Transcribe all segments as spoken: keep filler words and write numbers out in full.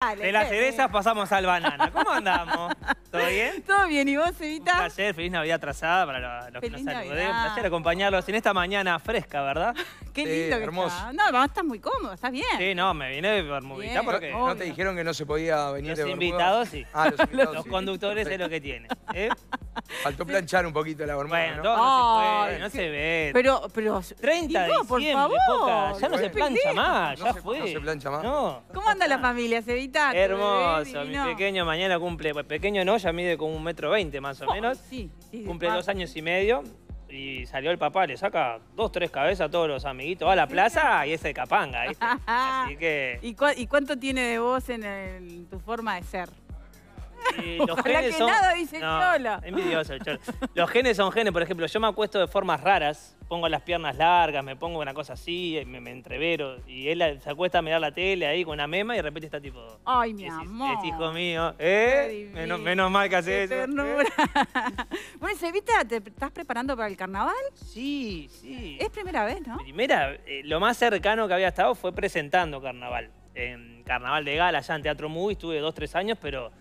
Dale, de las cerezas pasamos al banana. ¿Cómo andamos? ¿Todo bien? Todo bien. ¿Y vos, Sebita? Un placer, feliz Navidad atrasada para los que nos saluden. Un placer acompañarlos en esta mañana fresca, ¿verdad? Qué sí, lindo que hermoso. Está. No, además estás muy cómodo, estás bien. Sí, no, me vine de Bermudita porque... Obvio. ¿No te dijeron que no se podía venir los de Bermuda? Invitados, sí. Ah, los invitados, los sí. conductores perfecto. Es lo que tienen. ¿Eh? Faltó planchar un poquito la Bermuda, bueno, ¿no? Todo oh, no se puede, no sí. se ve. Pero, pero... treinta de diciembre, por favor. Poca. Ya no, no se plancha más, no ya se, fue. No se plancha más. No. ¿Cómo anda la familia, Sebita? Hermoso, mi pequeño mañana cumple, pues pequeño no, ya mide como un metro veinte más o oh, menos, sí, sí, cumple dos años y medio y salió el papá, le saca dos, tres cabezas a todos los amiguitos a la plaza y es el capanga, ¿viste? Así que... ¿Y, cu ¿Y cuánto tiene de vos en el, tu forma de ser? Y los ojalá genes que son... nada dice no, Cholo. Envidioso el Cholo. Los genes son genes, por ejemplo, yo me acuesto de formas raras, pongo las piernas largas, me pongo una cosa así, me, me entrevero, y él se acuesta a mirar la tele ahí con una mema y de repente está tipo... Ay, mi es, amor. Es hijo mío. ¿Eh? Menos, menos mal que hace eso. ¿Eh? Bueno, Sebita, ¿te estás preparando para el carnaval? Sí, sí. Es primera vez, ¿no? Primera, eh, lo más cercano que había estado fue presentando carnaval. En Carnaval de Gala, allá en Teatro Movie, estuve dos, tres años, pero...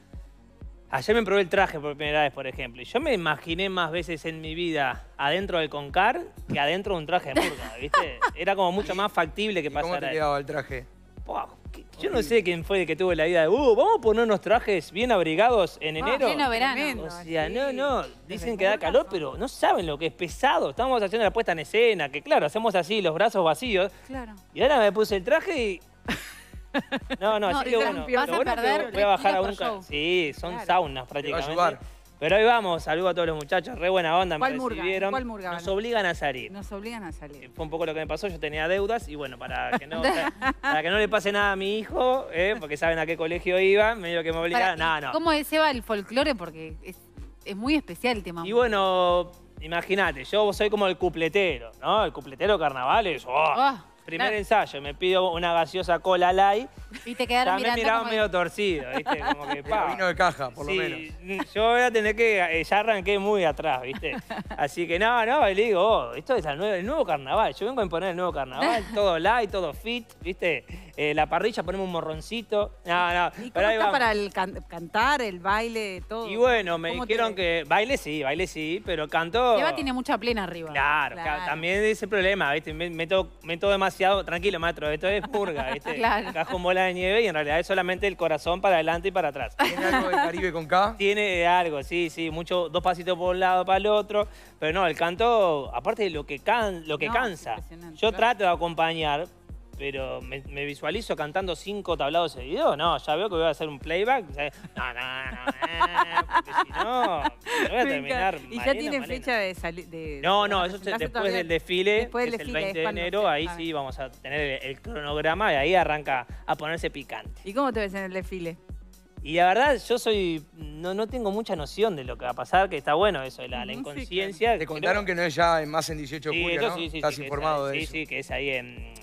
Ayer me probé el traje por primera vez, por ejemplo. Y yo me imaginé más veces en mi vida adentro del Concar que adentro de un traje de murga, ¿viste? Era como mucho más factible que pasara. ¿Cómo te quedaba el traje? Wow, yo no sé quién fue el que tuvo la idea de, uh, vamos a ponernos trajes bien abrigados en enero. Oh, lleno verano. O sea, no, no. Dicen que da calor, pero no saben lo que es pesado. Estamos haciendo la puesta en escena, que claro, hacemos así, los brazos vacíos. Claro. Y ahora me puse el traje y... No, no, no, así que bueno, vas lo a bueno perder que voy a bajar a un... Show. Sí, son claro. saunas prácticamente. Pero hoy vamos, saludo a todos los muchachos, re buena onda, me recibieron. Murga? Murga, Nos obligan a salir. Nos obligan a salir. Fue un poco lo que me pasó, yo tenía deudas y bueno, para que no, para que no le pase nada a mi hijo, eh, porque saben a qué colegio iba, medio que me obligaron, nada, no, no. ¿Cómo se va el folclore? Porque es, es muy especial el tema. Y bueno, imagínate, yo soy como el cupletero, ¿no? El cupletero carnavales, oh. Oh. Primer claro. ensayo, me pido una gaseosa cola light. Y te quedaron mirando. Me miraba medio el... torcido, ¿viste? Como que pa. Vino de caja, por sí, lo menos. Yo voy a tener que. Ya arranqué muy atrás, ¿viste? Así que no, no, y le digo, oh, esto es el nuevo, el nuevo carnaval. Yo vengo a imponer el nuevo carnaval, todo light, todo fit, ¿viste? Eh, la parrilla, ponemos un morroncito. No, no. ¿Y cómo está para el can cantar, el baile, todo? Y bueno, me dijeron te... que. Baile sí, baile sí, pero canto. Eva tiene mucha plena arriba. Claro, claro. También es el problema, ¿viste? Meto, meto demasiado. Tranquilo, maestro, esto es purga, ¿viste? Claro. Cajón bola de nieve y en realidad es solamente el corazón para adelante y para atrás. ¿Tiene algo de Caribe con K? Tiene algo, sí, sí, mucho, dos pasitos por un lado para el otro, pero no, el canto, aparte de lo que, can, lo que no, cansa, yo claro. trato de acompañar, pero me, me visualizo cantando cinco tablados seguidos, no, ya veo que voy a hacer un playback, no, no, no, porque si no, me voy a terminar. ¿Y Mariana, ya tiene fecha de salida? No, no, eso después todavía, del desfile, después del desfile, el veinte de enero, ahí sí vamos a tener el, el cronograma y ahí arranca a ponerse picante. ¿Y cómo te ves en el desfile? Y la verdad, yo soy no, no tengo mucha noción de lo que va a pasar, que está bueno eso, la, la inconsciencia. Te creo, contaron que no es ya más en dieciocho de julio, ¿no? Sí, sí, estás sí, informado es, de sí, eso. Sí, sí, que es ahí en...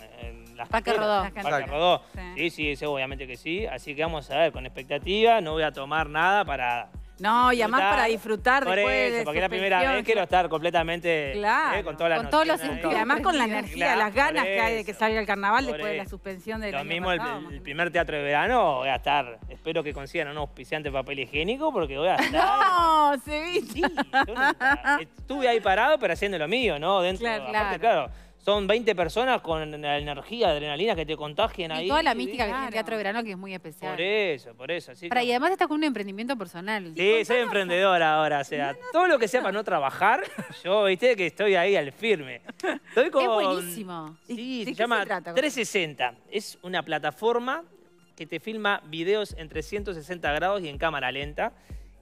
Las Paca rodó. Paca rodó. Sí, sí, sí, obviamente que sí. Así que vamos a ver, con expectativa, no voy a tomar nada para... No, y además para disfrutar por después eso, de porque es la primera vez quiero estar completamente... Claro, eh, con todas las con todos los y además con la energía, claro, las ganas que hay de que salga el carnaval después eso. de la suspensión del Lo año mismo pasado, el, el primer teatro de verano voy a estar... Espero que consigan un auspiciante papel higiénico porque voy a estar... ¡No, Sebita! Sí, no, estuve ahí parado pero haciendo lo mío, ¿no? Dentro, claro, aparte, claro. claro Son veinte personas con la energía, adrenalina que te contagian y ahí. Y toda la mística ¿sí? que tiene claro. el Teatro Verano, que es muy especial. Por eso, por eso. Así para, como... Y además estás con un emprendimiento personal. Sí, soy emprendedora ahora. O sea, no, no, todo lo que sea para no trabajar, yo, viste, que estoy ahí al firme. Estoy con... Es buenísimo. Sí, se llama trescientos sesenta. Es una plataforma que te filma videos en trescientos sesenta grados y en cámara lenta.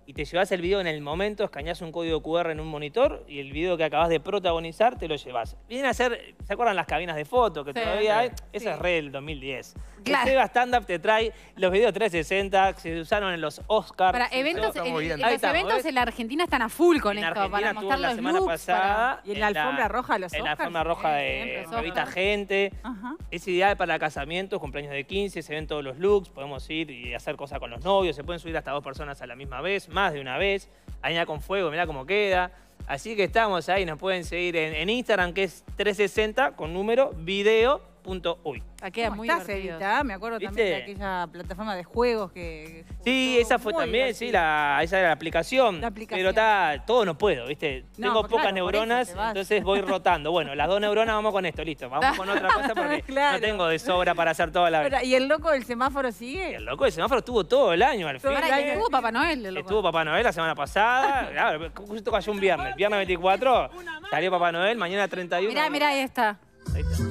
Y te llevas el video en el momento, escaneás un código cu erre en un monitor y el video que acabas de protagonizar te lo llevas. Vienen a ser, ¿se acuerdan las cabinas de foto que sí, todavía hay? Sí. Esa es re del dos mil diez. Claro. Seba Stand Up te trae los videos trescientos sesenta que se usaron en los Oscars. Para eventos, en, en, los estamos, eventos ¿ves? en la Argentina están a full con en esto. Argentina para mostrar la los semana looks pasada. Para... Y en, en la alfombra roja de los Oscars. En la alfombra roja de Evita gente. Ajá. Es ideal para casamientos, cumpleaños de quince, se ven todos los looks, podemos ir y hacer cosas con los novios, se pueden subir hasta dos personas a la misma vez. Más de una vez, ahí ya con fuego, mirá cómo queda. Así que estamos ahí, nos pueden seguir en, en Instagram, que es trescientos sesenta, con número, video. video punto uy. Aquella muy Evita, me acuerdo. ¿Viste? También de aquella plataforma de juegos que... Sí, esa fue también, divertido. sí, la, esa era la aplicación. La aplicación. Pero está, todo no puedo, ¿viste? No, Tengo pocas claro, neuronas, entonces voy rotando. Bueno, las dos neuronas vamos con esto, listo. Vamos con otra cosa porque claro. no tengo de sobra para hacer toda la vida. ¿Y el loco del semáforo sigue? El loco del semáforo estuvo todo el año al todo fin. El año. Estuvo Papá Noel. El loco. Estuvo Papá Noel la semana pasada. Claro, justo cayó un viernes. Viernes veinticuatro, salió Papá Noel, mañana treinta y uno. Mirá, mirá, ahí está. Ahí está.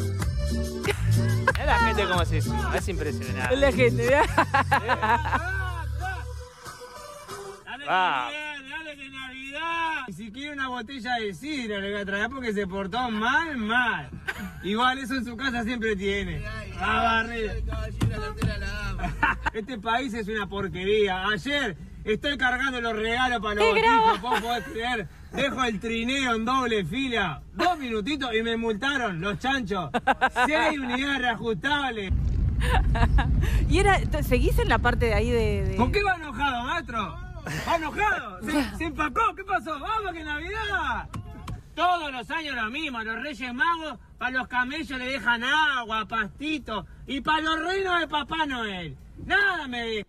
Mirá la gente cómo se suma, es impresionante. La gente, mirá. Dale, wow. que, dale que Navidad. Ni siquiera una botella de sidra le voy a traer porque se portó mal, mal. Igual eso en su casa siempre tiene. Va barrer. Este país es una porquería. Ayer estoy cargando los regalos para los boticos, vos podés creer. Dejo el trineo en doble fila, dos minutitos y me multaron los chanchos. Seis unidades reajustables. ¿Y era, seguís en la parte de ahí de...? de... ¿Con qué va enojado, maestro? ¿Va enojado? ¿Se, se empacó? ¿Qué pasó? ¡Vamos que Navidad! Todos los años lo mismo, los Reyes Magos para los camellos le dejan agua, pastito, y para los reinos de Papá Noel. Nada me dijo.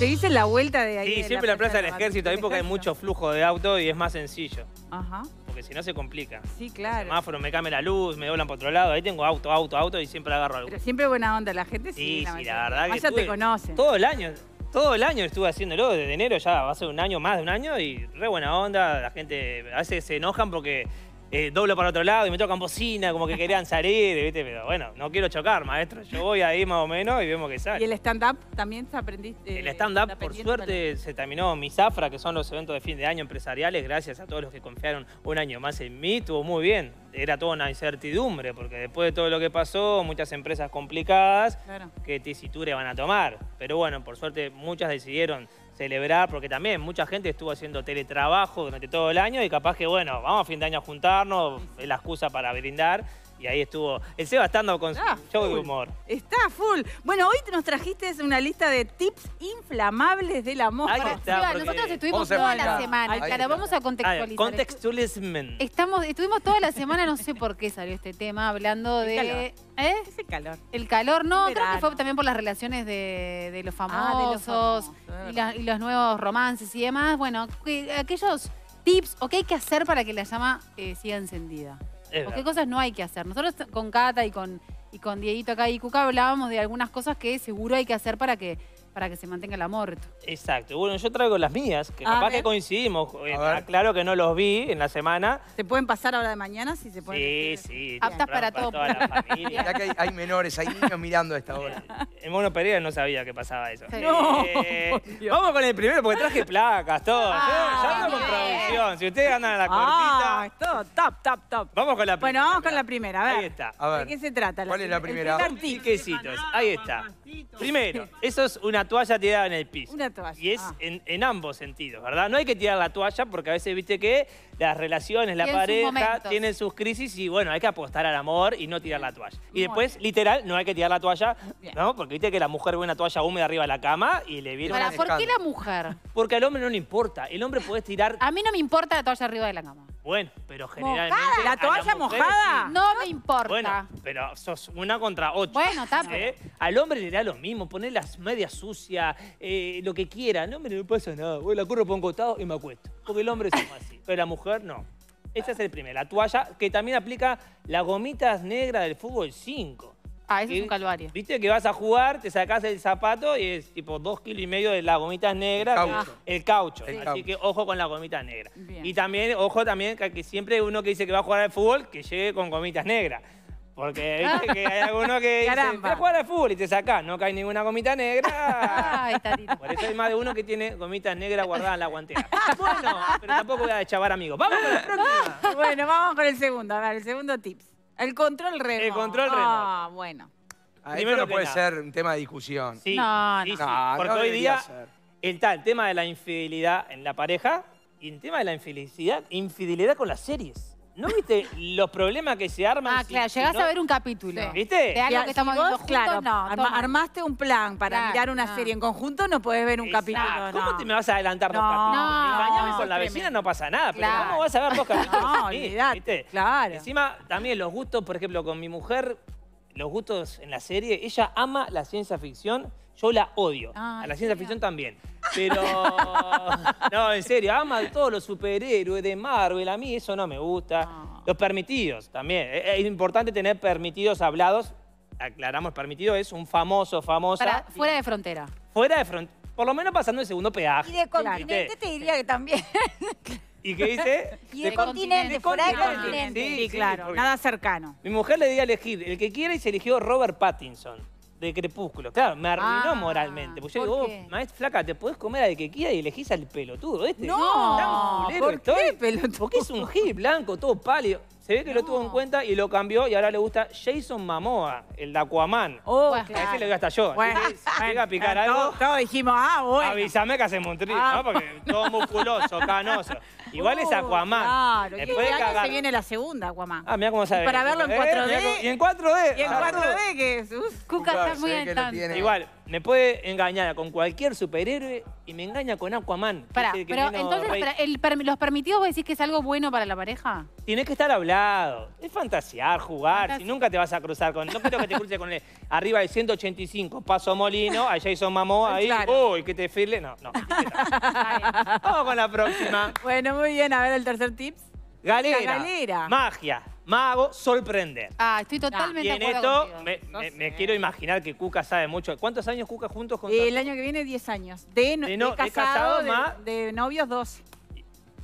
Te dicen la vuelta de ahí. Sí, de siempre la, la plaza del ejército, ahí porque hay mucho flujo de auto y es más sencillo. Ajá. Porque si no se complica. Sí, claro. El semáforo, me cambia la luz, me doblan por otro lado. Ahí tengo auto, auto, auto y siempre agarro algo. Pero siempre buena onda, la gente sí. Sí, la, sí, la verdad que ya te conocen. Todo el año, todo el año estuve haciéndolo, desde enero ya va a ser un año, más de un año y re buena onda. La gente a veces se enojan porque eh, doblo para otro lado y me tocan bocina, como que querían salir, ¿viste? Pero bueno, no quiero chocar, maestro. Yo voy ahí más o menos y vemos que sale. ¿Y el stand-up también te aprendiste? Eh, el stand-up, por suerte, se terminó mi zafra, que son los eventos de fin de año empresariales, gracias a todos los que confiaron un año más en mí. Estuvo muy bien. Era toda una incertidumbre, porque después de todo lo que pasó, muchas empresas complicadas, claro, que tesitura van a tomar. Pero bueno, por suerte, muchas decidieron celebrar, porque también mucha gente estuvo haciendo teletrabajo durante todo el año y capaz que, bueno, vamos a fin de año a juntarnos, es la excusa para brindar. Y ahí estuvo el Sebastián con su show de humor. Está full. Bueno, hoy nos trajiste una lista de tips inflamables del amor. Ahí está, nosotros estuvimos toda la semana. Claro, vamos a contextualizar. Contextualismen. Estamos, estuvimos toda la semana, no sé por qué salió este tema, hablando de... ¿Eh? Es el calor. El calor, no, creo que fue también por las relaciones de, de los famosos y, la, y los nuevos romances y demás. Bueno, aquellos tips o qué hay que hacer para que la llama eh, siga encendida. O qué cosas no hay que hacer. Nosotros con Cata y con, y con Dieguito acá y Cuca hablábamos de algunas cosas que seguro hay que hacer para que, para que se mantenga el amor. Exacto. Bueno, yo traigo las mías, que capaz que coincidimos. Claro que no los vi en la semana. ¿Se pueden pasar ahora de mañana? Si se pueden. Sí, sí. Aptas para, para todo. Para toda la familia. Ya que hay, hay menores, hay niños mirando a esta hora. El Mono Pereira no sabía que pasaba eso. Sí. No, eh, vamos con el primero, porque traje placas, todo. Ah, ya vamos con producción. Si ustedes andan a la cortita. Ah, todo top, top, top. Vamos con la primera. Bueno, vamos con la primera. A ver. Ahí está. A ver. ¿De qué se trata? ¿Cuál es la primera? Piquecitos. Ahí está. Primero, eso es una toalla tirada en el piso. Una toalla. Y es ah. en, en ambos sentidos, ¿verdad? No hay que tirar la toalla porque a veces, viste que las relaciones, la pareja, sus tienen sus crisis y bueno, hay que apostar al amor y no tirar la toalla. Y Muy después, bien. literal, no hay que tirar la toalla, bien. ¿no? Porque viste que la mujer ve una toalla húmeda arriba de la cama y le viene... ¿Para por qué la mujer? Porque al hombre no le importa. El hombre puede tirar... A mí no me importa la toalla arriba de la cama. Bueno, pero generalmente... ¿Mojada? ¿La toalla mojada? Sí. No me importa. Bueno, pero sos una contra ocho. Bueno, tapa. ¿Eh? Al hombre le da lo mismo, poner las medias sucias, eh, lo que quiera. Al hombre no le pasa nada. Voy la curro por un costado y me acuesto. Porque el hombre es así, pero la mujer no. Ese es el primero. La toalla, que también aplica las gomitas negras del fútbol cinco. Ah, eso es un calvario. Viste que vas a jugar, te sacás el zapato y es tipo dos kilos y medio de las gomitas negras. El caucho. El caucho. Sí. Así que ojo con las gomitas negras. Bien. Y también, ojo también, que siempre uno que dice que va a jugar al fútbol, que llegue con gomitas negras. Porque viste que hay algunos que dicen, te juegas al fútbol y te sacás, no cae ninguna gomita negra. Ay, tarito. Por eso hay más de uno que tiene gomitas negras guardadas en la guantera. Bueno, pero tampoco voy a chavar amigos. Vamos con el próximo. Bueno, vamos con el segundo. A ver, el segundo tips. El control remoto. El control remoto. Ah, bueno. Primero no puede nada. ser un tema de discusión. Sí, no, no. Sí, sí. no Porque no hoy día está el tema de la infidelidad en la pareja y el tema de la infelicidad, infidelidad con las series. ¿No viste los problemas que se arman? Ah, si, claro, llegás si no... a ver un capítulo. Sí. ¿Viste? De algo que si estamos vos, viendo juntos, claro, no. Arma, armaste un plan para claro, mirar una no. serie en conjunto, no podés ver un Exacto. capítulo. ¿Cómo no. te me vas a adelantar no, dos capítulos? No, y mañana no, con la vecina no pasa nada, claro. pero ¿cómo vas a ver dos capítulos? No, olvidate, ¿viste? Claro. Encima, también los gustos, por ejemplo, con mi mujer, los gustos en la serie. Ella ama la ciencia ficción, yo la odio. Ah, a la ciencia ficción también. Pero... no, en serio, ama a todos los superhéroes de Marvel. A mí eso no me gusta. No. Los permitidos también. Es importante tener permitidos hablados. Aclaramos, permitido es un famoso, famosa... Para, fuera de frontera. Fuera de frontera. Por lo menos pasando el segundo peaje. Y de continente te diría que también... ¿Y qué dice? Y de, de continente, fuera de continente. continente. Sí, sí, claro, sí, nada cercano. Mi mujer le dio a elegir el que quiera y se eligió Robert Pattinson, de Crepúsculo. Claro, me arruinó ah, moralmente. Porque yo digo, oh, maestra flaca, te podés comer al que quiera y elegís al pelotudo. Este no, tan ¿por estoy? Qué pelotudo? Porque es un gil blanco, todo pálido. Se ve que no. lo tuvo en cuenta y lo cambió y ahora le gusta Jason Momoa, el de Aquaman. Oh, bueno, claro. A ese le digo hasta yo. Bueno, si bueno, llega a picar bueno, algo... Todos todo dijimos, ah, bueno. Avísame que hacemos un trío, ah, ¿no? Porque todo musculoso, canoso. Igual uh, es Aquaman. Claro. Después y ahora se viene la segunda, Aquaman. Ah, mirá cómo sabe. Para verlo en cuatro D. Eh, y en cuatro D. Y en ah, cuatro D, que es... Uf. Cuca está muy en tanto. Igual, me puede engañar con cualquier superhéroe y me engaña con Aquaman. Pará, pero entonces, para, el, ¿los permitidos vos decís que es algo bueno para la pareja? Tienes que estar hablando. Es fantasear, jugar. Fantas... Si nunca te vas a cruzar con... No quiero que te cruces con el arriba de ciento ochenta y cinco, paso molino, a Jason Momoa ahí. Claro. Uy, que te firle. No, no. Vamos con la próxima. Bueno, muy bien. A ver el tercer tips. Galera. Galera. Magia. Mago. Sorprender. Ah, estoy totalmente de ah, acuerdo. Y en esto me, me, me quiero imaginar que Cuca sabe mucho. ¿Cuántos años Cuca juntos? Con el año que viene diez años. De, de, no, de casado, de, casado de, de novios dos.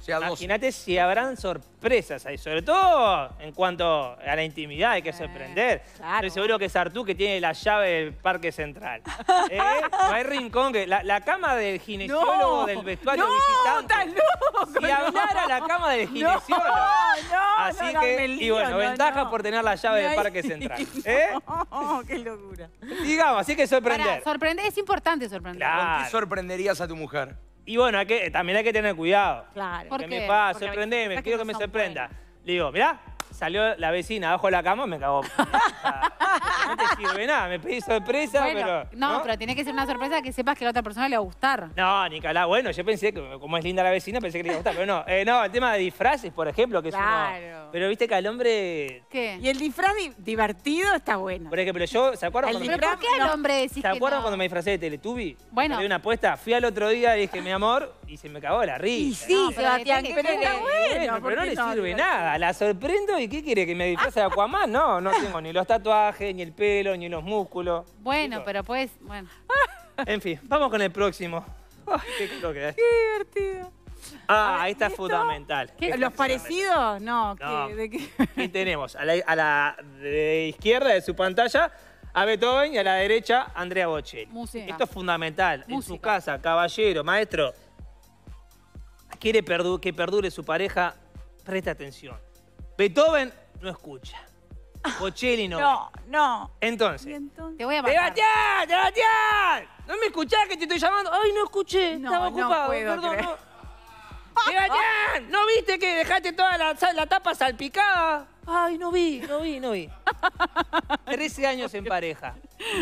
Imagínate si habrán sorpresas ahí, sobre todo en cuanto a la intimidad, hay que sorprender. Eh, claro. Estoy seguro que es Artú que tiene la llave del Parque Central. ¿Eh? No hay rincón, que la, la cama del ginecólogo no, del vestuario no, visitante. Tan loco, si hablara no. la cama del ginecólogo. No, no, Así no, que, lío, y bueno, no, ventaja no. por tener la llave no, del Parque Central. ¿Eh? No, qué locura. Digamos, así que sorprender. Para, sorprender es importante sorprender. Claro. ¿Con qué sorprenderías a tu mujer? Y bueno, hay que, también hay que tener cuidado. Claro. ¿Por qué? Me pasa, sorprendeme, quiero que me sorprenda. Le digo, mirá, salió la vecina abajo de la cama, me cagó. No te sirve nada, me pedí sorpresa, bueno, pero... No, no, pero tiene que ser una sorpresa que sepas que a la otra persona le va a gustar. No, Nicolás, bueno, yo pensé que como es linda la vecina, pensé que le iba a gustar, pero no. Eh, no, el tema de disfraces, por ejemplo, que claro. es uno... Pero viste que al hombre... ¿Qué? Y el disfraz divertido está bueno. Por ejemplo, yo, ¿se acuerdan cuando, disfraz... no. no. cuando me disfracé de Teletubi? Bueno. Me di una apuesta, fui al otro día y dije, mi amor, y se me cagó la risa. Y sí, no, Sebastián, pero, pero, pero, bueno, pero no le no, sirve no, nada. La sorprendo y ¿qué quiere? ¿Que me disfrace de Aquaman? No, no tengo ni los tatuajes, ni el pelo, ni los músculos. Bueno, pero pues, bueno. En fin, vamos con el próximo. Oh, qué, qué divertido. Ah, ah esta es fundamental. ¿Qué? ¿Los fundamental. parecidos? No. no. ¿Qué, de qué? Aquí tenemos a la, a la de izquierda de su pantalla a Beethoven y a la derecha Andrea Bocelli. Música. Esto es fundamental. Música. En su casa, caballero, maestro, quiere perdu que perdure su pareja, presta atención. Beethoven no escucha. Bocelli no. No, no. Entonces. entonces? Te voy a matar. ¡Sebastián! ¡Sebastián! ¿No me escuchás que te estoy llamando? Ay, no escuché. No, Estaba ocupado. No puedo Perdón, creer. no. ¡Sebastián! ¿No viste que dejaste toda la, la tapa salpicada? Ay, no vi, no vi, no vi. trece años en pareja.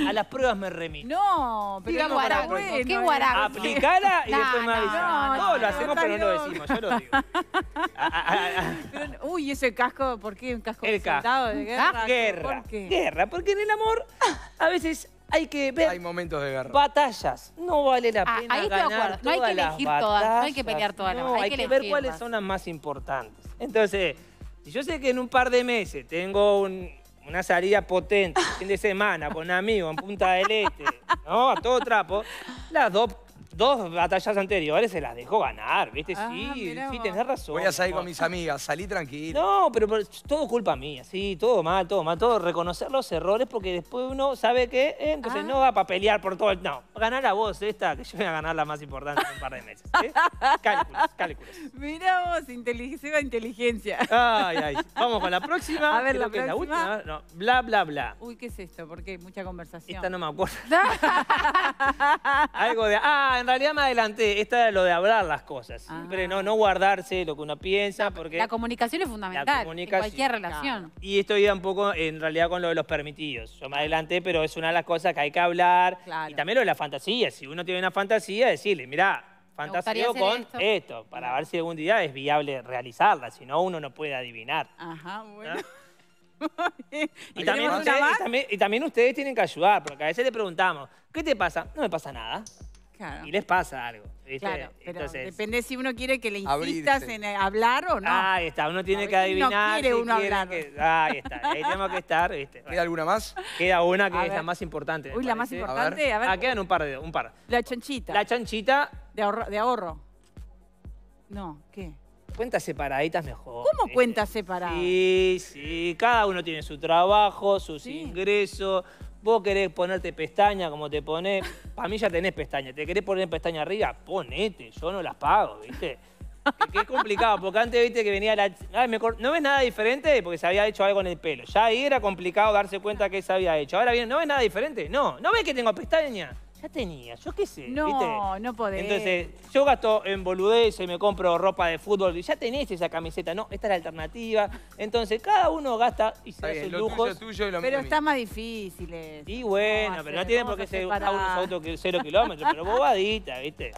A las pruebas me remito. No, pero no guaraco, bueno, qué guaraco. Aplicala y nah, después me avisa. No, no, no, no, lo hacemos, pero no lo decimos, yo lo digo. Pero, uy, ese casco, ¿por qué un casco el casco. de guerra? Guerra, ¿por qué? Guerra, porque en el amor a veces... Hay que ver. Hay momentos de guerra. Batallas. No vale la pena. Ah, ahí ganar estoy de acuerdo. No hay que elegir batallas, todas. No hay que pelear todas. No, las hay, hay que, que ver cuáles más. son las más importantes. Entonces, si yo sé que en un par de meses tengo un, una salida potente, fin de semana, con un amigo en Punta del Este, ¿no? A todo trapo, las dos. Dos batallas anteriores se las dejó ganar, ¿viste? Ah, sí, sí, tenés razón. Voy a salir con mis amigas, salí tranquilo. No, pero, pero todo culpa mía, sí, todo mal, todo mal, todo reconocer los errores porque después uno sabe que eh, entonces ah. no va para pelear por todo el... No, ganar la voz esta, que yo voy a ganar la más importante en un par de meses. ¿Eh? Cálculos, cálculos. Mirá vos, inteligencia, inteligencia. Ay, ay. Vamos con la próxima. A ver, Creo la que próxima. Es la última. No, bla, bla, bla. Uy, ¿qué es esto? Porque hay mucha conversación. Esta no me acuerdo. Algo de... Ah, en realidad me adelanté, esta era lo de hablar las cosas. Ah. Siempre no, no guardarse lo que uno piensa. No, porque la comunicación es fundamental la comunicación, en cualquier relación. Claro. Y esto iba un poco en realidad con lo de los permitidos. Yo me adelanté, pero es una de las cosas que hay que hablar. Claro. Y también lo de la fantasía. Si uno tiene una fantasía, decirle, mirá, fantaseo con esto, esto para claro. ver si algún día es viable realizarla. Si no, uno no puede adivinar. Ajá, bueno. ¿No? Y también, usted, y, también, y también ustedes tienen que ayudar, porque a veces le preguntamos, ¿qué te pasa? No me pasa nada. Claro. Y les pasa algo. ¿Viste? Claro, pero entonces, depende si uno quiere que le insistas abrirse. En hablar o no. Ahí está, uno tiene que adivinar. No quiere si uno hablar. Que... Ahí está, ahí tenemos que estar. ¿Viste? Bueno. ¿Queda alguna más? Queda una que a es ver. La más importante. Uy, parece. La más importante. A ver. Ah, quedan un par de un par. La chonchita. La chonchita. De ahorro. De ahorro. No, ¿qué? Cuentas separaditas mejor. ¿Cómo eh? Cuentas separadas? Sí, sí. Cada uno tiene su trabajo, sus sí. ingresos. Vos querés ponerte pestaña como te pones. Para mí ya tenés pestaña. ¿Te querés poner pestaña arriba? Ponete. Yo no las pago, ¿viste? Que, que es complicado. Porque antes, ¿viste? Que venía la... Ay, me cor... No ves nada diferente porque se había hecho algo en el pelo. Ya ahí era complicado darse cuenta que se había hecho. Ahora viene, ¿no ves nada diferente? No. ¿No ves que tengo pestaña? Ya tenía. Yo qué sé, no, ¿viste? No, no podés. Entonces, yo gasto en boludeces, me compro ropa de fútbol. Y ya tenés esa camiseta. No, esta es la alternativa. Entonces, cada uno gasta y se hace lujos. Tuyo, tuyo y pero está más difícil. Eso. Y bueno, no, pero no tiene por qué ser a unos autos que cero kilómetros. Pero bobadita, ¿viste?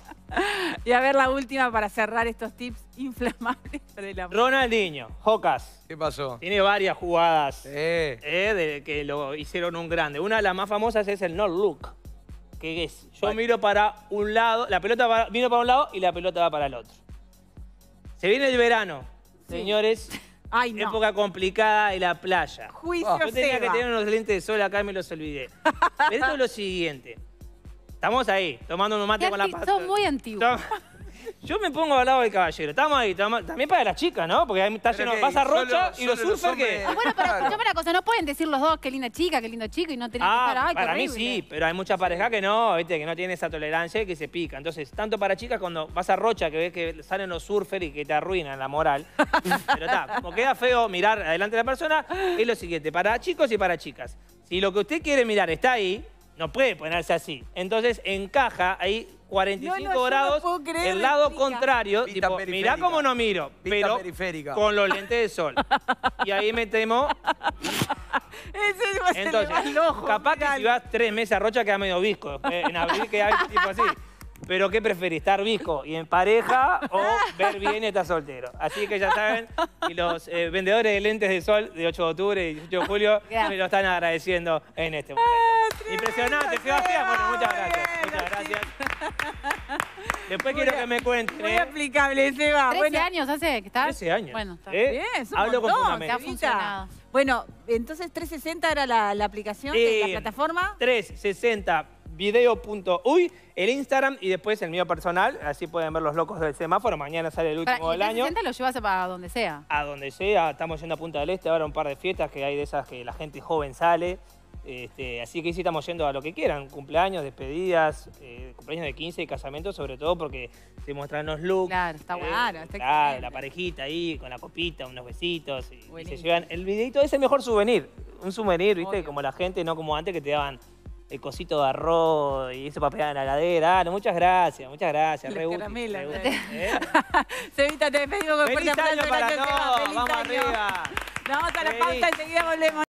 Y a ver la última para cerrar estos tips inflamables. De la... Ronaldinho, Jocas. ¿Qué pasó? Tiene varias jugadas sí. eh, de que lo hicieron un grande. Una de las más famosas es el no look. ¿Qué es? Yo vale. miro para un lado, la pelota va, miro para un lado y la pelota va para el otro. Se viene el verano, sí. señores. Ay, no. Época complicada de la playa. Juicio oh. Yo tenía Seba. Que tener unos lentes de sol acá y me los olvidé. Pero esto es lo siguiente. Estamos ahí, tomando un mate con la pasta. Son muy antiguos. Yo me pongo al lado del caballero. Estamos ahí. Estamos... También para las chicas, ¿no? Porque ahí está lleno de pasa rocha y los surfers que... Ah, bueno, pero escuchame una cosa. No pueden decir los dos qué linda chica, qué lindo chico y no tener ah, que estar... Ay, para mí sí, pero hay muchas parejas que no, ¿viste? Que no tienen esa tolerancia y que se pica. Entonces, tanto para chicas cuando vas a rocha que ves que salen los surfers y que te arruinan la moral. Pero está, como queda feo mirar adelante a la persona, es lo siguiente. Para chicos y para chicas. Si lo que usted quiere mirar está ahí, no puede ponerse así. Entonces, encaja ahí... cuarenta y cinco no, no, grados, no el lado explica. Contrario, tipo, mirá cómo no miro, Vista pero periférica. Con los lentes de sol. Y ahí me temo... Ese va a entonces, el ojo, capaz mirá. Que si vas tres meses a rocha queda medio visco, en abril queda tipo así. Pero ¿qué preferís? ¿Estar visco y en pareja o ver bien y estar soltero? Así que ya saben, y los eh, vendedores de lentes de sol de ocho de octubre y dieciocho de julio yeah. me lo están agradeciendo en este momento. Ah, impresionante, Sebastián. Bueno, muchas gracias. Bien, muchas gracias. Después muy quiero que me cuenten. Muy ¿eh? Aplicable, Seba. trece bueno, años hace que estás. trece años. Bueno, está ¿eh? Bien, es un hablo montón, con fundamento. Que ha funcionado. Bueno, entonces trescientos sesenta era la, la aplicación eh, de la plataforma. trescientos sesenta video punto uy, el Instagram y después el mío personal. Así pueden ver los locos del semáforo. Mañana sale el último para, del año. ¿Y lo llevas a, a donde sea? A donde sea. Estamos yendo a Punta del Este ahora un par de fiestas que hay de esas que la gente joven sale. Este, así que sí estamos yendo a lo que quieran, cumpleaños, despedidas, eh, cumpleaños de quince y casamientos, sobre todo porque se muestran los looks. Claro, está eh, bueno. Está claro, la parejita ahí con la copita, unos besitos. Y, y se llevan el videito, es el mejor souvenir. Un souvenir, ¿viste? Obvio. Como la gente, no como antes que te daban el cosito de arroz y eso para pegar en la heladera. Ah, no, muchas gracias, muchas gracias. Re útil, re útil, ¿eh? Sebita, te despedimos con el fuerte aplauso. ¡Feliz año para todos! ¡Vamos arriba! Nos vamos a la pausa, enseguida volvemos.